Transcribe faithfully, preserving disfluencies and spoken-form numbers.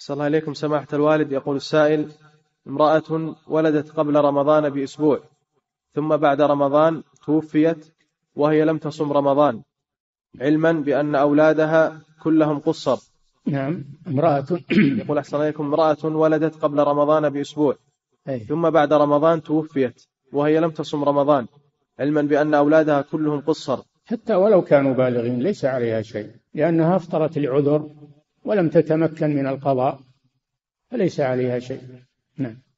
أحسن الله إليكم سماحة الوالد. يقول السائل: امرأة ولدت قبل رمضان بأسبوع ثم بعد رمضان توفيت وهي لم تصم رمضان، علما بأن أولادها كلهم قصر. نعم. امرأة يقول أحسن الله إليكم امرأة ولدت قبل رمضان بأسبوع أي. ثم بعد رمضان توفيت وهي لم تصم رمضان، علما بأن أولادها كلهم قصر. حتى ولو كانوا بالغين ليس عليها شيء، لأنها افطرت لعذر ولم تتمكن من القضاء، فليس عليها شيء. نعم.